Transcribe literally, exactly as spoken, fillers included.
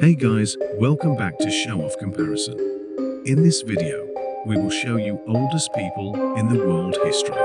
Hey guys, welcome back to ShowOFF Comparison. In this video, we will show you oldest people in the world history.